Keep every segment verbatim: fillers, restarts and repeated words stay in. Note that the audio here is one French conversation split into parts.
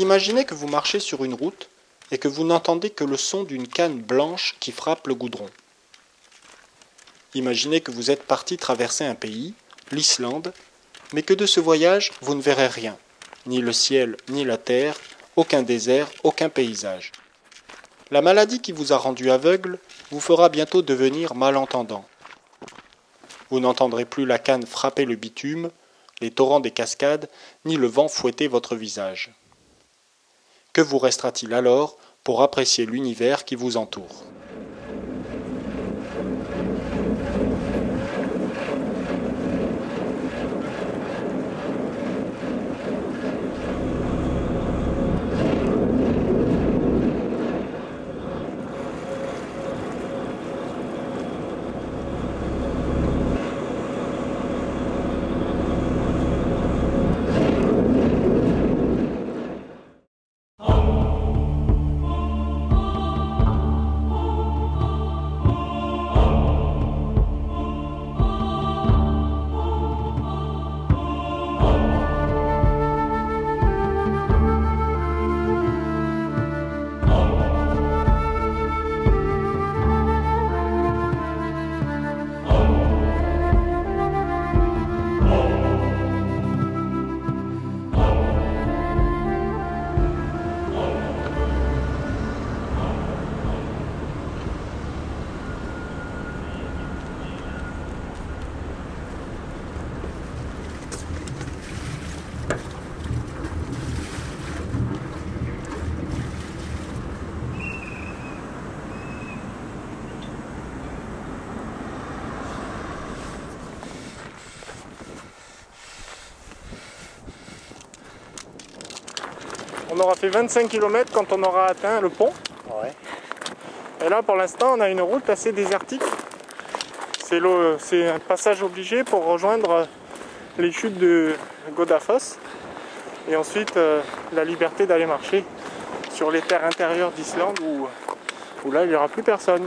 Imaginez que vous marchez sur une route et que vous n'entendez que le son d'une canne blanche qui frappe le goudron. Imaginez que vous êtes parti traverser un pays, l'Islande, mais que de ce voyage, vous ne verrez rien, ni le ciel, ni la terre, aucun désert, aucun paysage. La maladie qui vous a rendu aveugle vous fera bientôt devenir malentendant. Vous n'entendrez plus la canne frapper le bitume, les torrents des cascades, ni le vent fouetter votre visage. Que vous restera-t-il alors pour apprécier l'univers qui vous entoure ? On aura fait vingt-cinq kilomètres quand on aura atteint le pont. Ouais. Et là, pour l'instant, on a une route assez désertique. C'est un passage obligé pour rejoindre les chutes de Godafoss. Et ensuite, euh, la liberté d'aller marcher sur les terres intérieures d'Islande où, où là, il n'y aura plus personne.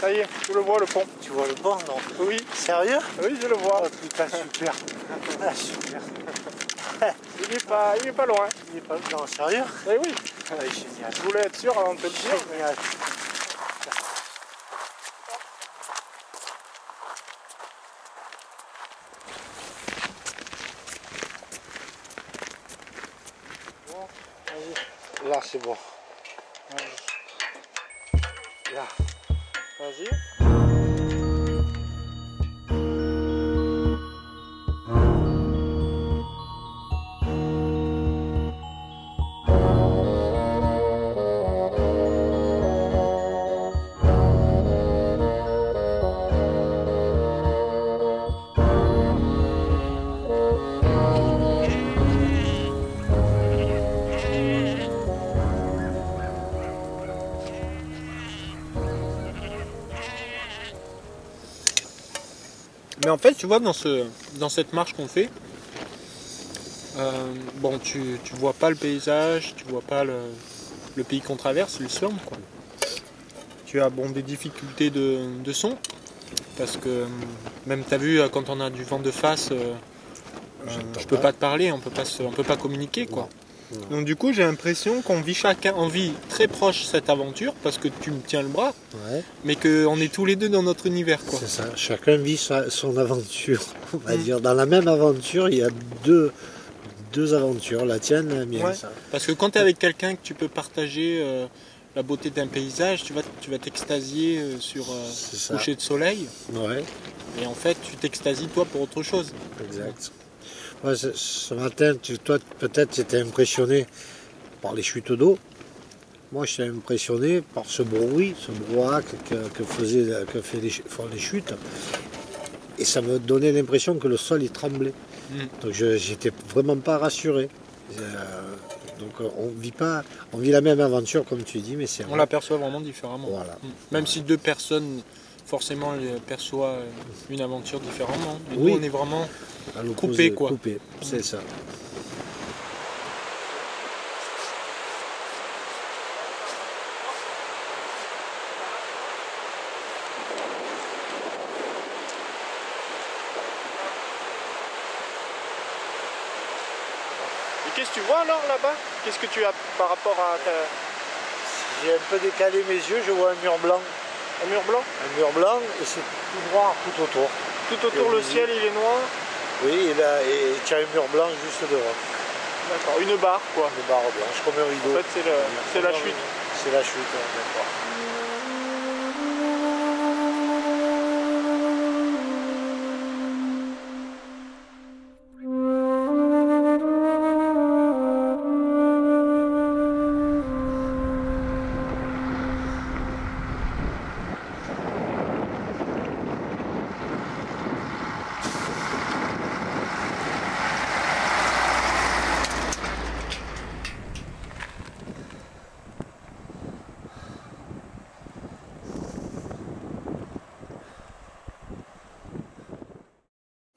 Ça y est, tu le vois le pont. Tu vois le pont, non? Oui. Sérieux? Oui, je le vois. Oh putain, super. Ah, super. Il est pas, il est pas loin. Il est pas loin, sérieux? Eh oui. Ah, il est génial. Je voulais être sûr avant de te le dire. Génial. Bon, là, c'est bon. Là. Vas-y. Mais en fait, tu vois, dans, ce, dans cette marche qu'on fait, euh, bon, tu, tu vois pas le paysage, tu vois pas le, le pays qu'on traverse, l'Islande, quoi. Tu as, bon, des difficultés de, de son, parce que même, t'as vu, quand on a du vent de face, euh, euh, je peux pas te parler, on peut pas, se, on peut pas communiquer, quoi. Non. Donc du coup, j'ai l'impression qu'on vit chacun, on vit très proche cette aventure parce que tu me tiens le bras, ouais. Mais qu'on est tous les deux dans notre univers, quoi. C'est ça. Chacun vit sa, son aventure. On va mm. dire dans la même aventure, il y a deux, deux aventures, la tienne, et la mienne. Ouais. Ça. Parce que quand tu es avec quelqu'un que tu peux partager euh, la beauté d'un paysage, tu vas, tu vas t'extasier euh, sur le euh, coucher de soleil. Ouais. Et en fait, tu t'extasies toi pour autre chose. Exact. Ouais, ce, ce matin, tu, toi, peut-être, tu étais impressionné par les chutes d'eau. Moi, j'étais impressionné par ce bruit, ce brouhaha que, que, faisaient, que fait les, font les chutes. Et ça me donnait l'impression que le sol, il tremblait. Mmh. Donc, je n'étais vraiment pas rassuré. Euh, donc, on vit pas, on vit la même aventure, comme tu dis, mais c'est... On l'aperçoit vraiment différemment. Voilà. Mmh. Même ouais. si deux personnes... forcément elle perçoit une aventure différemment. Et oui. Nous, on est vraiment coupé, quoi. Coupé, c'est mmh. ça. Qu'est-ce que tu vois alors là-bas? Qu'est-ce que tu as par rapport à ta... J'ai un peu décalé mes yeux, je vois un mur blanc. Un mur blanc? Un mur blanc et c'est tout noir tout autour. Tout autour le ciel il est noir? Oui, et là, et tu as un mur blanc juste devant. D'accord, une barre quoi. Une barre blanche, comme un rideau. En fait c'est la chute. C'est la chute, hein, d'accord.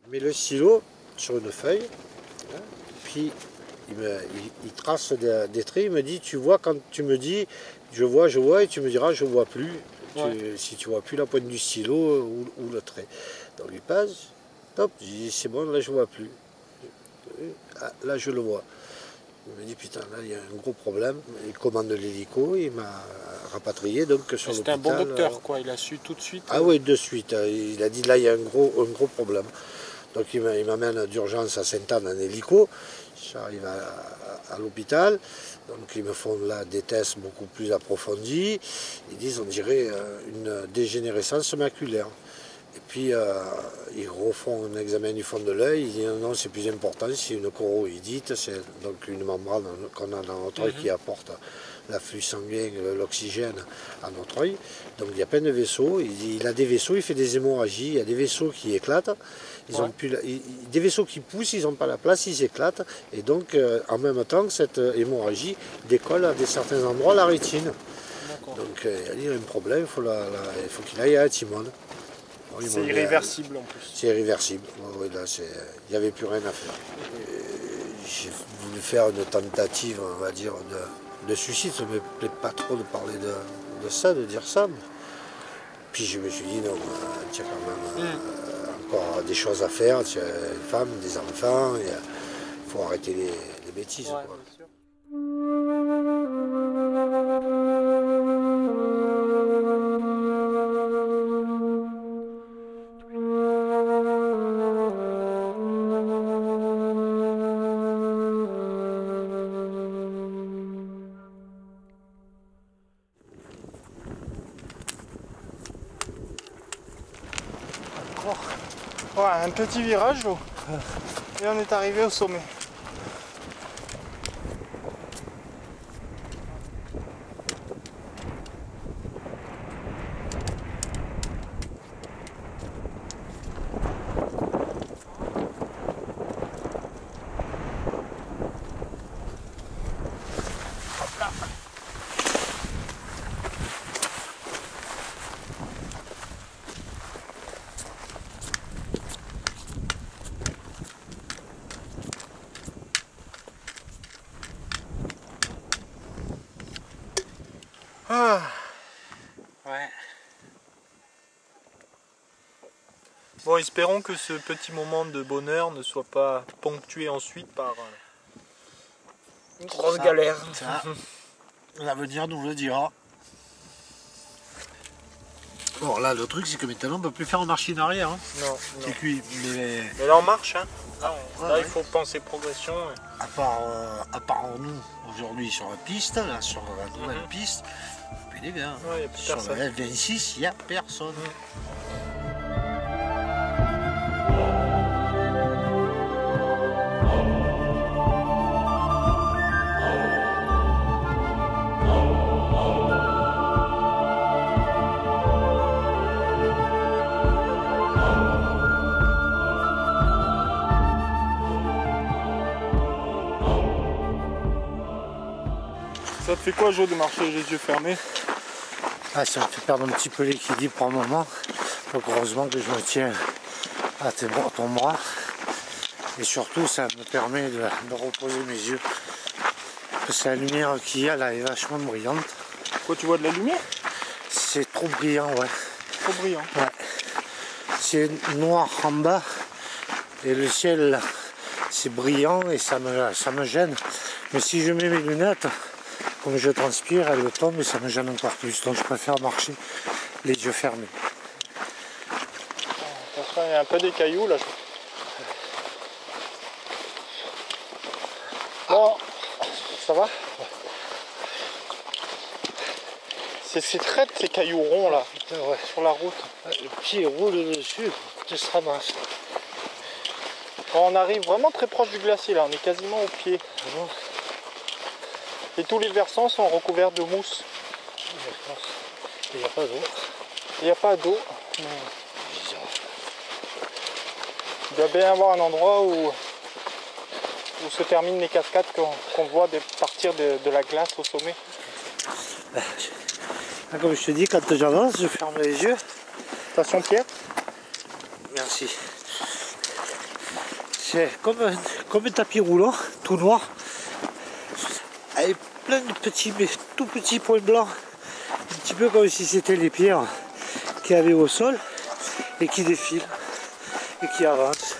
Met le stylo sur une feuille, hein, puis il, me, il, il trace des, des traits, il me dit, tu vois, quand tu me dis, je vois, je vois, et tu me diras, je vois plus, ouais. tu, si tu vois plus la pointe du stylo ou, ou le trait. Donc il passe, top, je dis, c'est bon, là je vois plus. Ah, là je le vois. Il me dit, putain, là il y a un gros problème. Il commande l'hélico, il m'a rapatrié donc sur l'hôpital. C'était un bon docteur, quoi, il a su tout de suite. Ah hein. Oui, de suite, il a dit, là il y a un gros, un gros problème. Donc il m'amène d'urgence à Saint-Anne en hélico, j'arrive à, à, à l'hôpital, donc ils me font là des tests beaucoup plus approfondis, ils disent on dirait une dégénérescence maculaire. Et puis euh, ils refont un examen du fond de l'œil, ils disent non c'est plus important, c'est une choroïdite, c'est donc une membrane qu'on a dans notre œil qui apporte l'afflux sanguin, l'oxygène à notre œil. Donc il y a plein de vaisseaux, il, il a des vaisseaux, il fait des hémorragies, il y a des vaisseaux qui éclatent, ils ouais. ont pu, il, des vaisseaux qui poussent, ils n'ont pas la place, ils éclatent, et donc euh, en même temps cette hémorragie décolle à des, certains endroits la rétine. Donc euh, il y a un problème, il faut, la, la, il faut qu'il aille à Timon. Bon, c'est irréversible à, en plus. C'est irréversible, bon, là, il n'y avait plus rien à faire. J'ai voulu faire une tentative, on va dire, de... de suicide, ça ne me plaît pas trop de parler de, de ça, de dire ça. Mais... Puis je me suis dit, non, tu as quand même mmh. euh, encore des choses à faire, tu as une femme, des enfants, il faut arrêter les, les bêtises. Ouais, quoi. Bien sûr. Ouais, un petit virage là, et on est arrivé au sommet. Ouais. Bon, espérons que ce petit moment de bonheur ne soit pas ponctué ensuite par une grosse ça, galère. L'avenir nous le dira. Bon, là, le truc, c'est que maintenant, on ne peut plus faire en marche en arrière. Hein. Non, c'est cuit. Mais... mais là, on marche. Hein. Là, on... ah, là ouais. Il faut penser progression. Ouais. À part, euh, à part nous, aujourd'hui, sur la piste, là, sur la nouvelle mm-hmm. piste, il est bien. Ouais, y sur le F vingt-six, il n'y a personne. Mm. Ça te fait quoi, Jo, de marcher les yeux fermés? Ah, ça me fait perdre un petit peu l'équilibre pour un moment. Donc heureusement que je me tiens à tes bras, ton bras. Et surtout, ça me permet de, de reposer mes yeux. Parce que la lumière qu'il y a là est vachement brillante. Quoi, tu vois de la lumière? C'est trop brillant, ouais. Trop brillant. Ouais. C'est noir en bas et le ciel là. c'est brillant et ça me, ça me gêne. Mais si je mets mes lunettes, comme je transpire, elles tombent et ça me gêne encore plus. Donc je préfère marcher les yeux fermés. Il y a un peu des cailloux là. Bon, ça va ? C'est traite ces cailloux ronds là, putain, ouais. Sur la route. Le pied roule dessus, tu se ramasses. On arrive vraiment très proche du glacier là, on est quasiment au pied. Mmh. Et tous les versants sont recouverts de mousse. Il n'y a pas d'eau. Il n'y a pas d'eau. Mmh. Il doit bien y avoir un endroit où, où se terminent les cascades qu'on qu'on voit de partir de, de la glace au sommet. Comme je te dis, quand j'avance, je ferme les yeux. Attention Pierre. Merci. C'est comme, comme un tapis roulant, tout noir, avec plein de petits, tout petits points blancs, un petit peu comme si c'était les pierres qu'il y avait au sol et qui défilent. Et qui avance.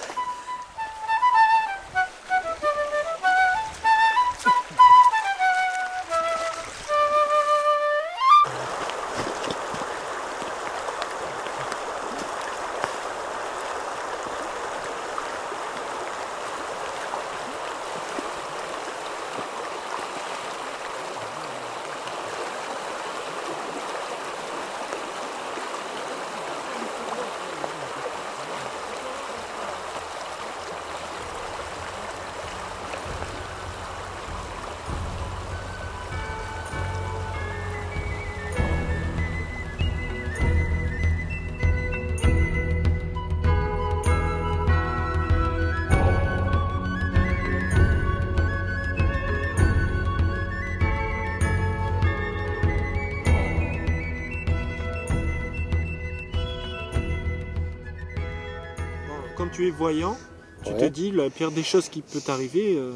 Tu es voyant, tu ouais. te dis la pire des choses qui peut t'arriver, euh,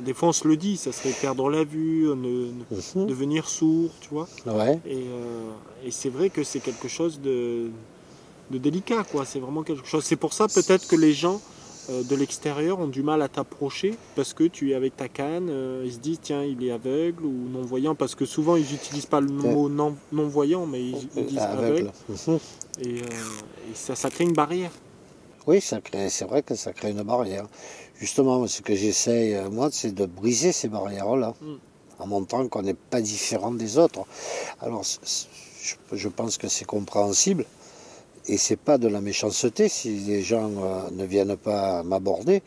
des fois on se le dit, ça serait perdre la vue, ne, ne, mmh. devenir sourd, tu vois. Ouais. Et, euh, et c'est vrai que c'est quelque chose de, de délicat, quoi. C'est vraiment quelque chose. C'est pour ça peut-être que les gens euh, de l'extérieur ont du mal à t'approcher parce que tu es avec ta canne, euh, ils se disent tiens il est aveugle ou non voyant parce que souvent ils n'utilisent pas le mot non, non voyant mais ils, ils disent aveugle. aveugle. Mmh. Et, euh, et ça, ça crée une barrière. Oui, c'est vrai que ça crée une barrière. Justement, ce que j'essaye, moi, c'est de briser ces barrières-là, mm. en montrant qu'on n'est pas différent des autres. Alors, je pense que c'est compréhensible, et c'est pas de la méchanceté si les gens euh, ne viennent pas m'aborder,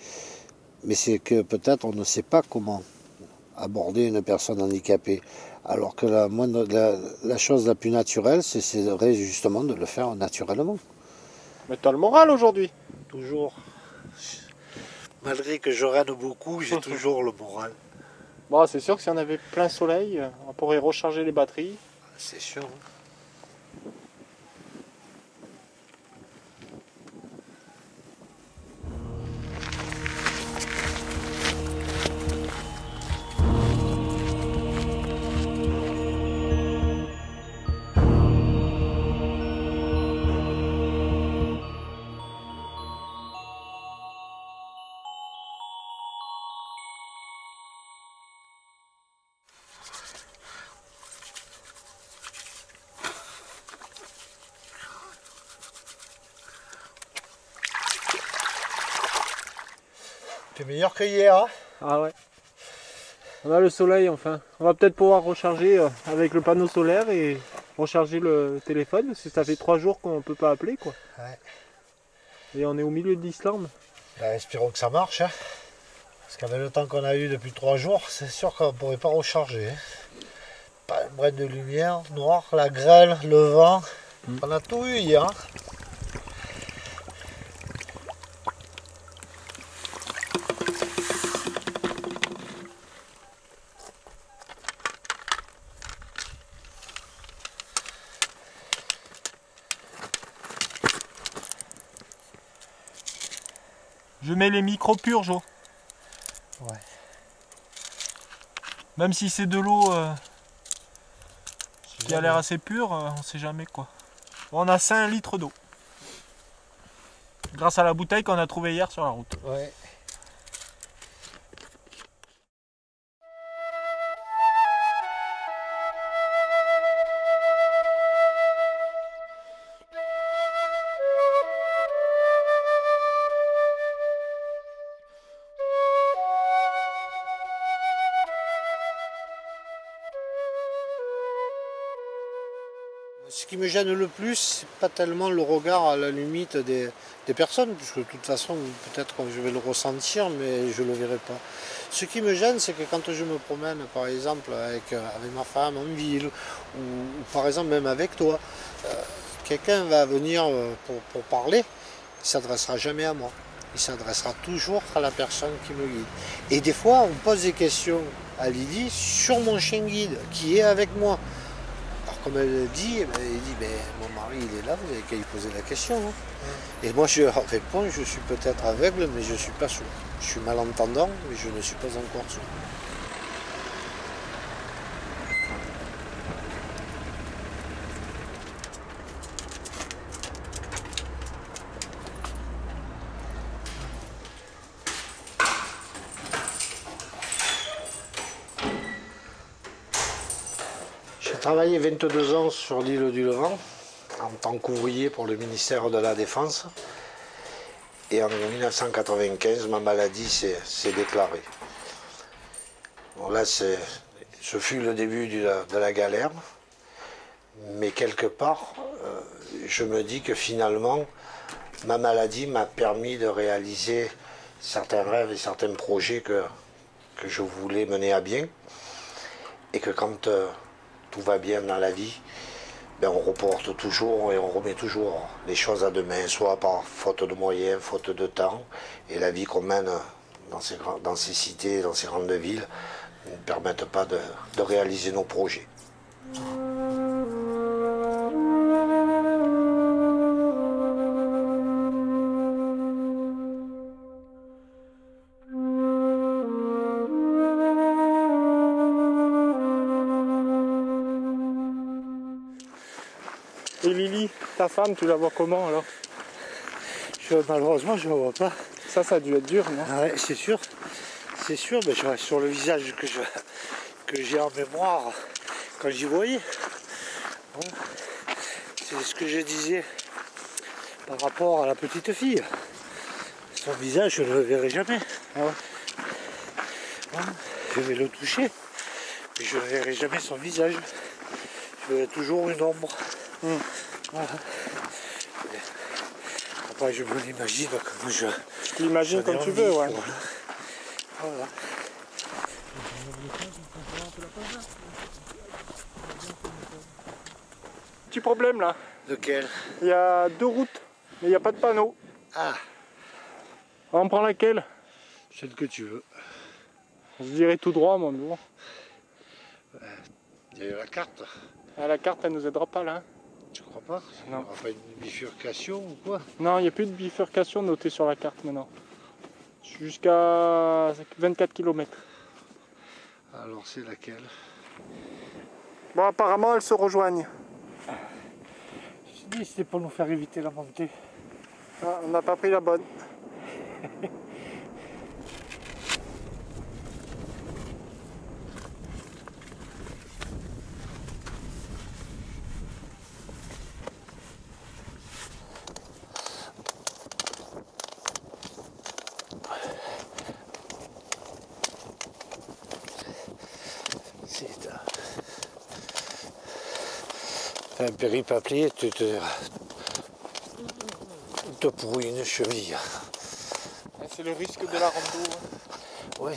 mais c'est que peut-être on ne sait pas comment aborder une personne handicapée. Alors que la, moindre, la, la chose la plus naturelle, c'est justement de le faire naturellement. Mais t'as le moral aujourd'hui? Toujours. Malgré que je râle beaucoup, j'ai toujours le moral. Bon, c'est sûr que si on avait plein soleil, on pourrait recharger les batteries. C'est sûr. C'est meilleur que hier, hein? Ah ouais. On a le soleil enfin. On va peut-être pouvoir recharger avec le panneau solaire et recharger le téléphone parce que ça fait trois jours qu'on ne peut pas appeler quoi. Ouais. Et on est au milieu de l'Islande. Bah, espérons que ça marche, hein? Parce qu'avec le temps qu'on a eu depuis trois jours, c'est sûr qu'on ne pourrait pas recharger. Hein? Pas une brève de lumière, noir, la grêle, le vent. Mmh. On a tout eu hier. Hein? Je mets les micro-purges. Ouais. Même si c'est de l'eau euh, qui a l'air assez pure, euh, on sait jamais quoi. On a cinq litres d'eau. Grâce à la bouteille qu'on a trouvée hier sur la route. Ouais. Ce qui me gêne le plus, c'est pas tellement le regard à la limite des, des personnes, puisque de toute façon, peut-être que je vais le ressentir, mais je ne le verrai pas. Ce qui me gêne, c'est que quand je me promène, par exemple, avec, avec ma femme en ville, ou, ou par exemple même avec toi, euh, quelqu'un va venir pour, pour parler, il ne s'adressera jamais à moi. Il s'adressera toujours à la personne qui me guide. Et des fois, on pose des questions à Lydie sur mon chien guide, qui est avec moi. Comme elle dit, elle dit, ben, mon mari il est là, vous avez qu'à lui poser la question. Hein. Mm. Et moi je réponds, je suis peut-être aveugle, mais je ne suis pas sourd. Je suis malentendant, mais je ne suis pas encore sourd. J'ai travaillé vingt-deux ans sur l'île du Levant en tant qu'ouvrier pour le ministère de la Défense et en mille neuf cent quatre-vingt-quinze ma maladie s'est déclarée. Bon, là, ce fut le début du, de la galère, mais quelque part euh, je me dis que finalement ma maladie m'a permis de réaliser certains rêves et certains projets que, que je voulais mener à bien, et que quand euh, tout va bien dans la vie, ben on reporte toujours et on remet toujours les choses à demain, soit par faute de moyens, faute de temps, et la vie qu'on mène dans ces, dans ces cités, dans ces grandes villes, ne permettent pas de, de réaliser nos projets. Et Lily, ta femme, tu la vois comment alors? je, Malheureusement, je ne la vois pas. Ça, ça a dû être dur, non? Ah ouais, c'est sûr. C'est sûr, mais je, sur le visage que j'ai que en mémoire, quand j'y voyais, bon, c'est ce que je disais par rapport à la petite fille. Son visage, je ne le verrai jamais. Ah ouais. Bon, je vais le toucher, mais je ne verrai jamais son visage. Je verrai toujours une ombre. Hum. Voilà. Après je me l'imagine comme je... Tu l'imagines comme tu veux, ouais. Voilà. Voilà. Petit problème là. Lequel? Il y a deux routes, mais il n'y a pas de panneau. Ah. On prend laquelle? Celle que tu veux. On se dirait tout droit, mon amour. Il y a eu la carte. Ah, la carte, elle nous aidera pas là. Tu crois pas? Non. Il n'y aura pas une bifurcation ou quoi? Non, il n'y a plus de bifurcation notée sur la carte maintenant. Jusqu'à vingt-quatre kilomètres. Alors c'est laquelle? Bon, apparemment elles se rejoignent. Je dis c'était pour nous faire éviter la montée. Ah, on n'a pas pris la bonne. Un péripapier te, te, te pourrit une cheville. C'est le risque de la rando. Hein. Oui.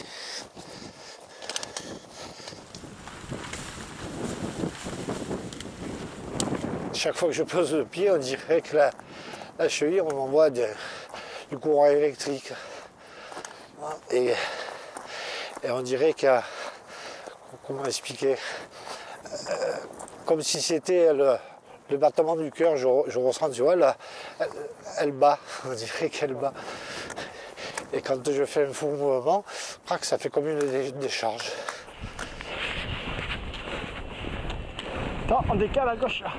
Chaque fois que je pose le pied, on dirait que la, la cheville, on m'envoie du courant électrique. Et, et on dirait qu'à... Comment expliquer? euh, Comme si c'était le, le battement du cœur, je, je ressens, tu vois, là, elle, elle bat, on dirait qu'elle bat. Et quand je fais un fou mouvement, crac, ça fait comme une dé décharge. Attends, on décale à gauche, là.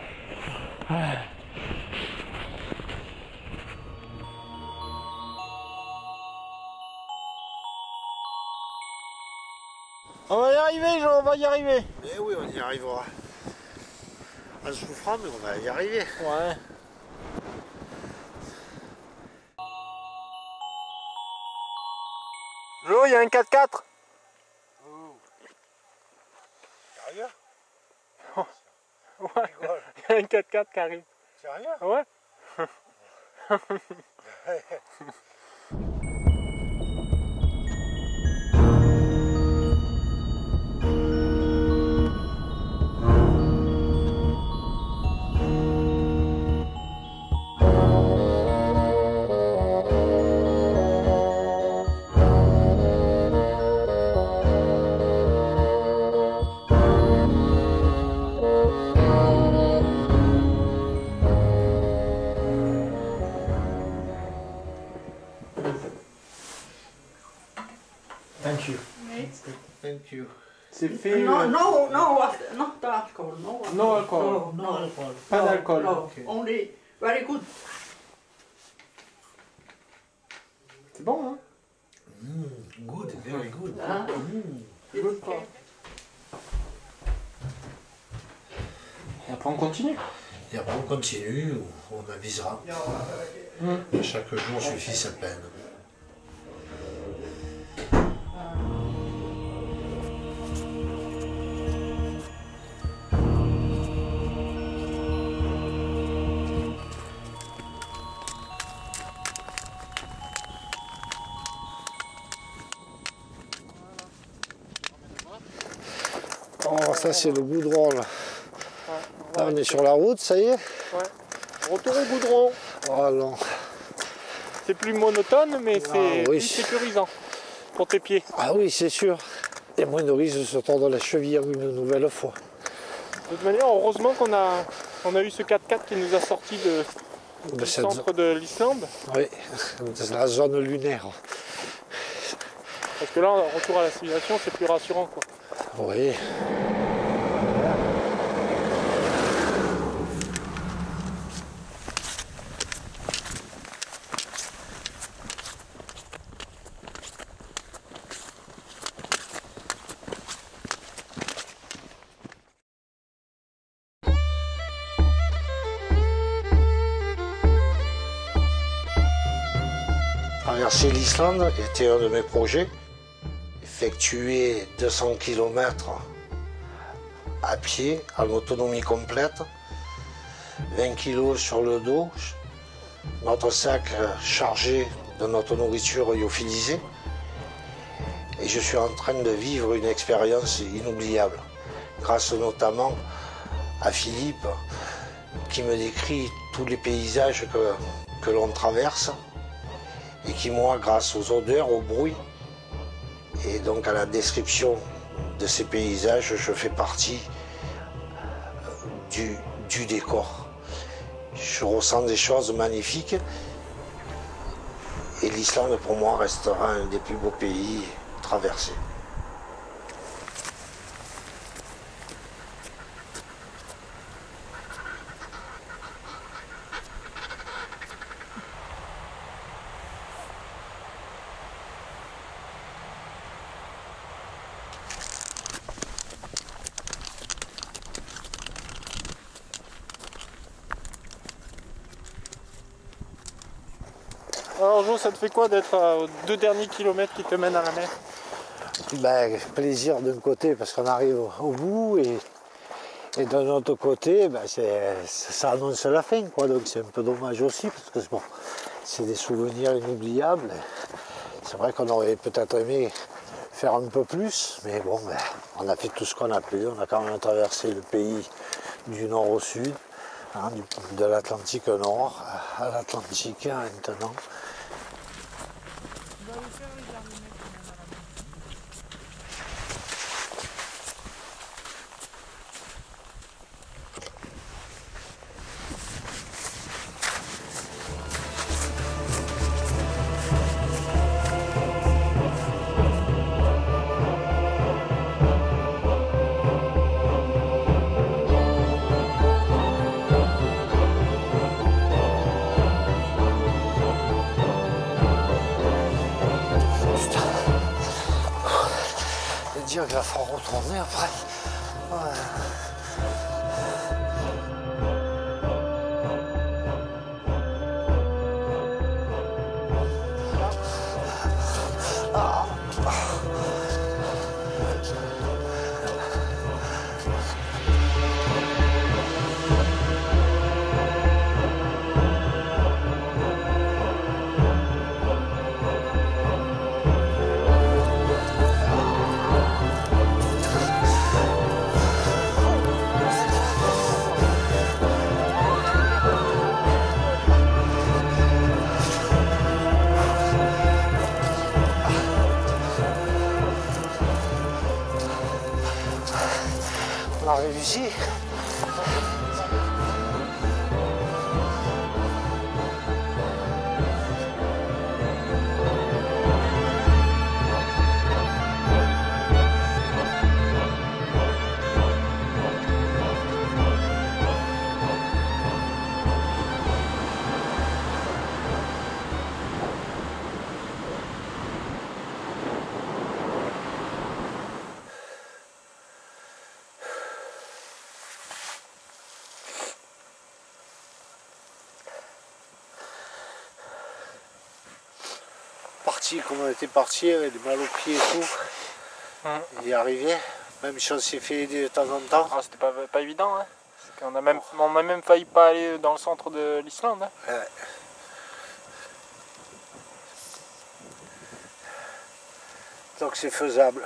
Ouais. On va y arriver, Jean, on va y arriver. Eh oui, on y arrivera. En souffrant, mais on va y arriver. Ouais. L'eau, il y a un quatre-quatre. Oh. Sérieux? Ouais. un quatre quatre qui arrive. Sérieux? Ouais. No, no, no, not alcohol. No alcohol. No alcohol. No, no alcohol. Pas d'alcool. No, okay. Only very good. C'est bon, hein? Mm, good, very good. Ah. Mm, good. Et après on continue. Et après on continue, on avisera. Mm. Chaque jour suffit sa peine. Oh, ça c'est le goudron là. Ouais, là on est sur la route, ça y est. Ouais. Retour au goudron. Oh non. C'est plus monotone mais ah, c'est oui. plus sécurisant pour tes pieds. Ah oui, c'est sûr. Et moins de risque de se tordre la cheville une nouvelle fois. De toute manière, heureusement qu'on a, on a eu ce quatre quatre qui nous a sorti de, de du centre zone. de l'Islande. Oui, de la zone lunaire. Parce que là, retour à la civilisation, c'est plus rassurant quoi. Oui. Traverser l'Islande était un de mes projets. Effectuer deux cents kilomètres à pied, en autonomie complète, vingt kilos sur le dos, notre sac chargé de notre nourriture lyophilisée, et je suis en train de vivre une expérience inoubliable, grâce notamment à Philippe qui me décrit tous les paysages que, que l'on traverse, et qui moi, grâce aux odeurs, au bruit, et donc à la description de ces paysages, je fais partie du, du décor. Je ressens des choses magnifiques et l'Islande pour moi restera un des plus beaux pays traversés. Alors Jo, ça te fait quoi d'être aux deux derniers kilomètres qui te mènent à la mer? Ben, plaisir d'un côté parce qu'on arrive au bout et, et d'un autre côté, ben, ça annonce la fin, quoi. Donc c'est un peu dommage aussi parce que bon, c'est des souvenirs inoubliables. C'est vrai qu'on aurait peut-être aimé faire un peu plus, mais bon, ben, on a fait tout ce qu'on a pu. On a quand même traversé le pays du nord au sud, hein, du, de l'Atlantique au nord à l'Atlantique maintenant. Dire qu'il va falloir retourner après. Ouais. Ah. Ah. On arrive ici. Comme on était parti avec des mal aux pieds et tout, il y arrivait, même si on s'est fait aider de temps en temps. Ah, c'était pas, pas évident, hein. On a même, on a même failli pas aller dans le centre de l'Islande. Hein. Ouais. Donc c'est faisable.